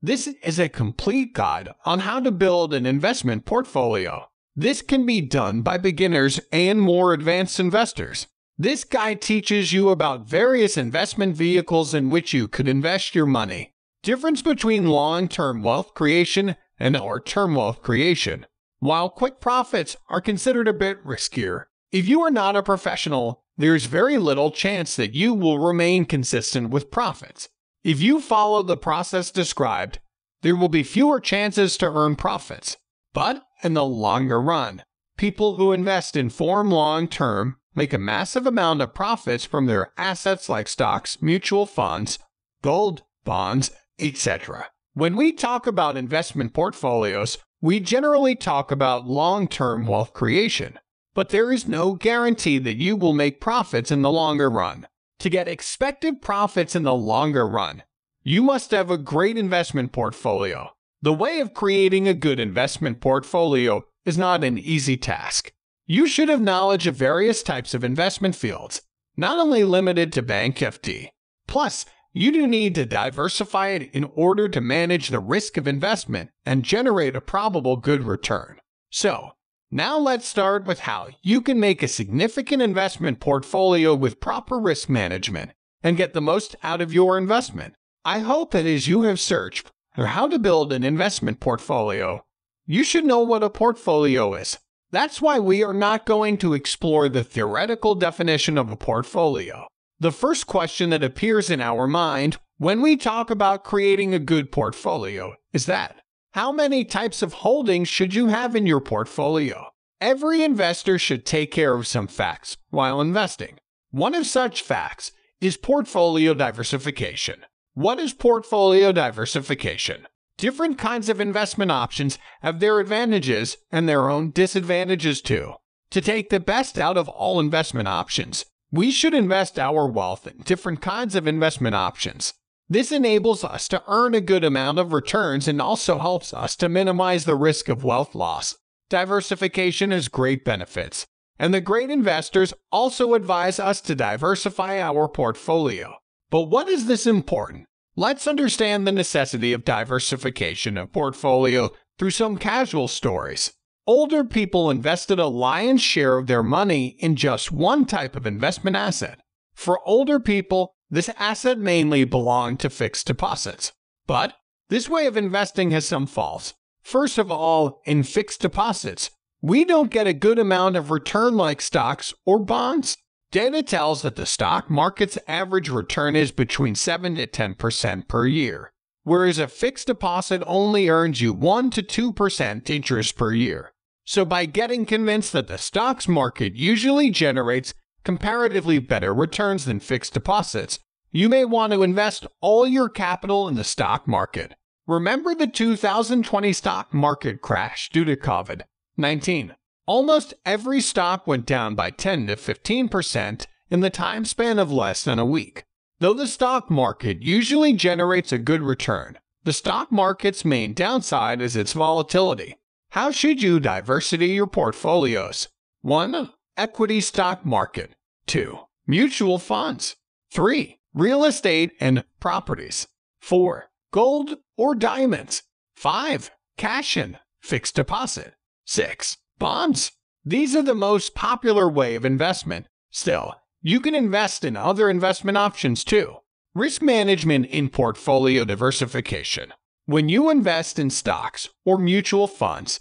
This is a complete guide on how to build an investment portfolio. This can be done by beginners and more advanced investors. This guide teaches you about various investment vehicles in which you could invest your money. Difference between long-term wealth creation and short-term wealth creation. While quick profits are considered a bit riskier, if you are not a professional, there is very little chance that you will remain consistent with profits. If you follow the process described, there will be fewer chances to earn profits. But in the longer run, people who invest in form long-term make a massive amount of profits from their assets like stocks, mutual funds, gold, bonds, etc. When we talk about investment portfolios, we generally talk about long-term wealth creation. But there is no guarantee that you will make profits in the longer run. To get expected profits in the longer run, you must have a great investment portfolio. The way of creating a good investment portfolio is not an easy task. You should have knowledge of various types of investment fields, not only limited to Bank FD. Plus, you do need to diversify it in order to manage the risk of investment and generate a probable good return. So, now let's start with how you can make a significant investment portfolio with proper risk management and get the most out of your investment. I hope that as you have searched for how to build an investment portfolio, you should know what a portfolio is. That's why we are not going to explore the theoretical definition of a portfolio. The first question that appears in our mind when we talk about creating a good portfolio is that, how many types of holdings should you have in your portfolio? Every investor should take care of some facts while investing. One of such facts is portfolio diversification. What is portfolio diversification? Different kinds of investment options have their advantages and their own disadvantages too. To take the best out of all investment options, we should invest our wealth in different kinds of investment options. This enables us to earn a good amount of returns and also helps us to minimize the risk of wealth loss. Diversification has great benefits, and the great investors also advise us to diversify our portfolio. But what is this important? Let's understand the necessity of diversification of portfolio through some casual stories. Older people invested a lion's share of their money in just one type of investment asset. For older people, this asset mainly belonged to fixed deposits. But this way of investing has some faults. First of all, in fixed deposits, we don't get a good amount of return like stocks or bonds. Data tells that the stock market's average return is between 7 to 10% per year, whereas a fixed deposit only earns you 1 to 2% interest per year. So by getting convinced that the stock's market usually generates comparatively better returns than fixed deposits, you may want to invest all your capital in the stock market. Remember the 2020 stock market crash due to COVID-19. Almost every stock went down by 10 to 15% in the time span of less than a week. Though the stock market usually generates a good return, the stock market's main downside is its volatility. How should you diversify your portfolios? 1. Equity stock market. 2. Mutual funds. 3. Real estate and properties. 4. Gold or diamonds. 5. Cash in fixed deposit. 6. Bonds. These are the most popular way of investment. Still, you can invest in other investment options too. Risk management in portfolio diversification. When you invest in stocks or mutual funds,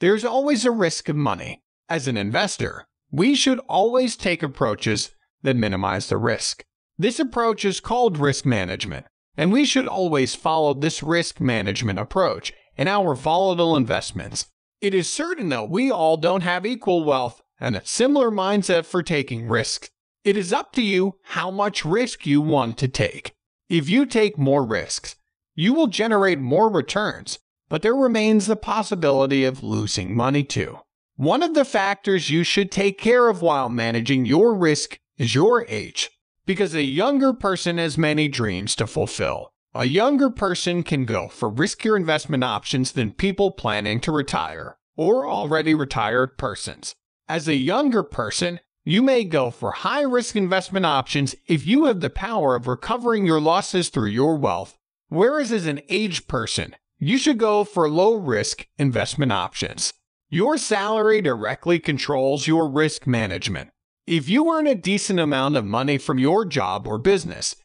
there's always a risk of money. As an investor, we should always take approaches that minimize the risk. This approach is called risk management, and we should always follow this risk management approach in our volatile investments. It is certain that we all don't have equal wealth and a similar mindset for taking risks. It is up to you how much risk you want to take. If you take more risks, you will generate more returns, but there remains the possibility of losing money too. One of the factors you should take care of while managing your risk is your age, because a younger person has many dreams to fulfill. A younger person can go for riskier investment options than people planning to retire or already retired persons. As a younger person, you may go for high-risk investment options if you have the power of recovering your losses through your wealth Whereas as an aged person, you should go for low-risk investment options. Your salary directly controls your risk management. If you earn a decent amount of money from your job or business,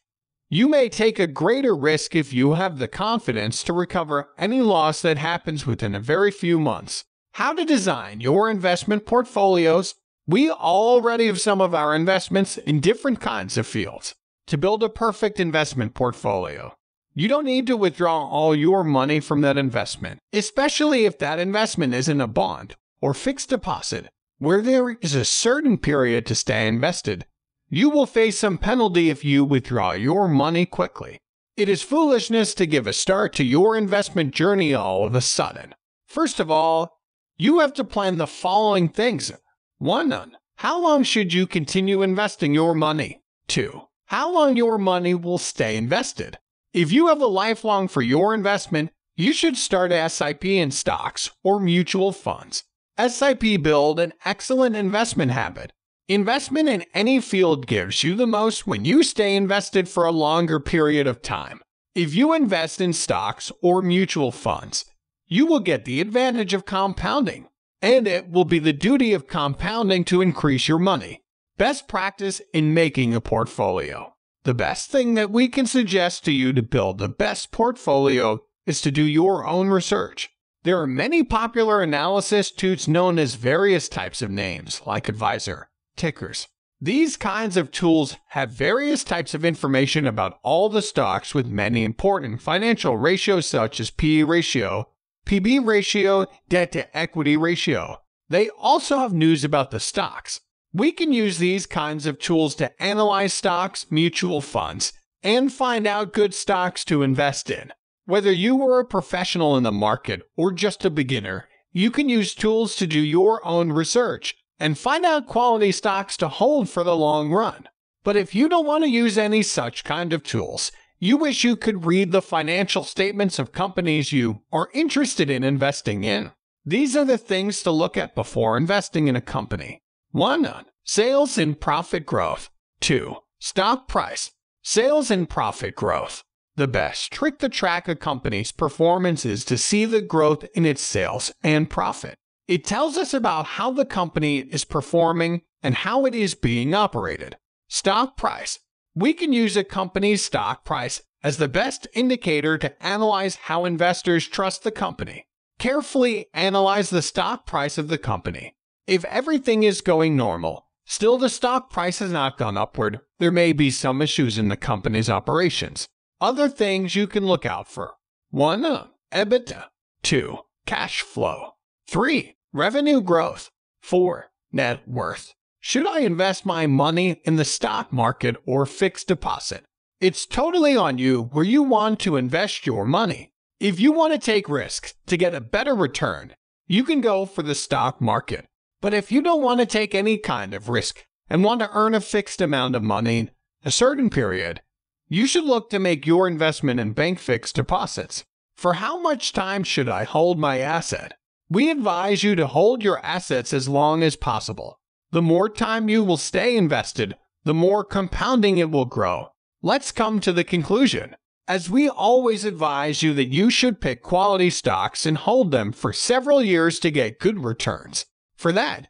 you may take a greater risk if you have the confidence to recover any loss that happens within a very few months. How to design your investment portfolios. We already have some of our investments in different kinds of fields. To build a perfect investment portfolio, you don't need to withdraw all your money from that investment, especially if that investment is in a bond or fixed deposit, where there is a certain period to stay invested. You will face some penalty if you withdraw your money quickly. It is foolishness to give a start to your investment journey all of a sudden. First of all, you have to plan the following things. 1. How long should you continue investing your money? 2. How long your money will stay invested. If you have a lifelong for your investment, you should start SIP in stocks or mutual funds. SIP build an excellent investment habit. Investment in any field gives you the most when you stay invested for a longer period of time. If you invest in stocks or mutual funds, you will get the advantage of compounding, and it will be the duty of compounding to increase your money. Best practice in making a portfolio. The best thing that we can suggest to you to build the best portfolio is to do your own research. There are many popular analysis tools known as various types of names, like Advisor, Tickers. These kinds of tools have various types of information about all the stocks with many important financial ratios such as P/E ratio, P/B ratio, debt to equity ratio. They also have news about the stocks. We can use these kinds of tools to analyze stocks, mutual funds, and find out good stocks to invest in. Whether you are a professional in the market or just a beginner, you can use tools to do your own research and find out quality stocks to hold for the long run. But if you don't want to use any such kind of tools, you wish you could read the financial statements of companies you are interested in investing in. These are the things to look at before investing in a company. 1. Sales and profit growth. 2. Stock price. Sales and profit growth. The best trick to track a company's performance is to see the growth in its sales and profit. It tells us about how the company is performing and how it is being operated. Stock price. We can use a company's stock price as the best indicator to analyze how investors trust the company. Carefully analyze the stock price of the company. If everything is going normal, still the stock price has not gone upward, there may be some issues in the company's operations. Other things you can look out for. 1. EBITDA. 2. Cash flow. 3. Revenue growth. 4. Net worth. Should I invest my money in the stock market or fixed deposit? It's totally on you where you want to invest your money. If you want to take risks to get a better return, you can go for the stock market. But if you don't want to take any kind of risk and want to earn a fixed amount of money in a certain period, you should look to make your investment in bank fixed deposits. For how much time should I hold my asset? We advise you to hold your assets as long as possible. The more time you will stay invested, the more compounding it will grow. Let's come to the conclusion. As we always advise you that you should pick quality stocks and hold them for several years to get good returns. For that,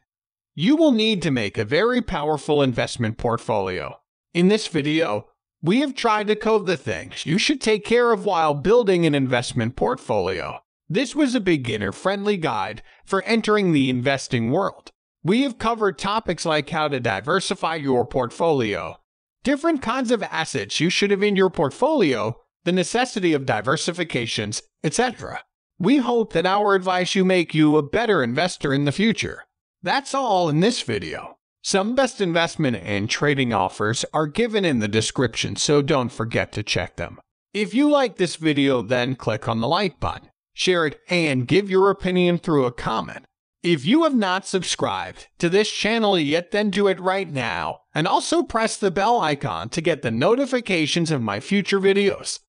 you will need to make a very powerful investment portfolio. In this video, we have tried to code the things you should take care of while building an investment portfolio. This was a beginner-friendly guide for entering the investing world. We have covered topics like how to diversify your portfolio, different kinds of assets you should have in your portfolio, the necessity of diversifications, etc. We hope that our advice will make you a better investor in the future. That's all in this video. Some best investment and trading offers are given in the description, so don't forget to check them. If you like this video, then click on the like button, share it, and give your opinion through a comment. If you have not subscribed to this channel yet, then do it right now, and also press the bell icon to get the notifications of my future videos.